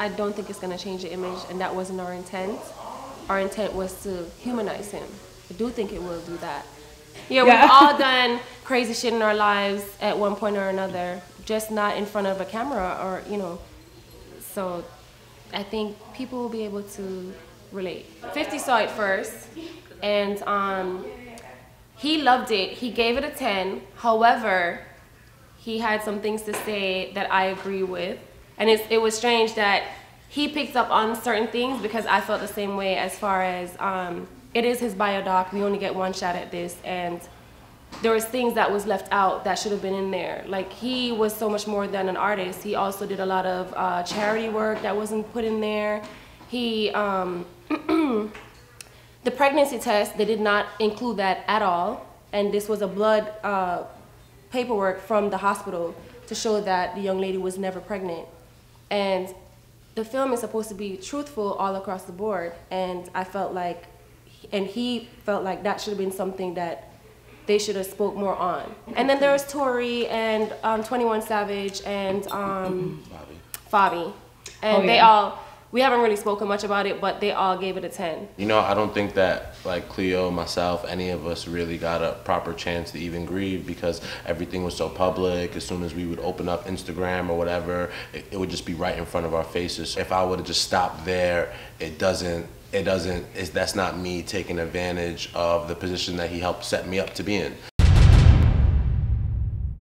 I don't think it's going to change the image, and that wasn't our intent. Our intent was to humanize him. I do think it will do that. Yeah, we've all done crazy shit in our lives at one point or another, just not in front of a camera or, you know. So I think people will be able to relate. 50 saw it first, and he loved it. He gave it a 10. However, he had some things to say that I agree with. And it was strange that he picked up on certain things because I felt the same way as far as it is his biodoc. We only get one shot at this. And there was things that was left out that should have been in there. Like, he was so much more than an artist. He also did a lot of charity work that wasn't put in there. He, the pregnancy test, they did not include that at all. And this was a blood paperwork from the hospital to show that the young lady was never pregnant. And the film is supposed to be truthful all across the board. And I felt like, and he felt like that should have been something that they should have spoke more on. And then there was Tori and 21 Savage and Fabi. And they all, we haven't really spoken much about it, but they all gave it a 10. You know, I don't think that, like, Cleo, myself, any of us really got a proper chance to even grieve because everything was so public. As soon as we would open up Instagram or whatever, it would just be right in front of our faces. If I would have just stopped there, that's not me taking advantage of the position that he helped set me up to be in.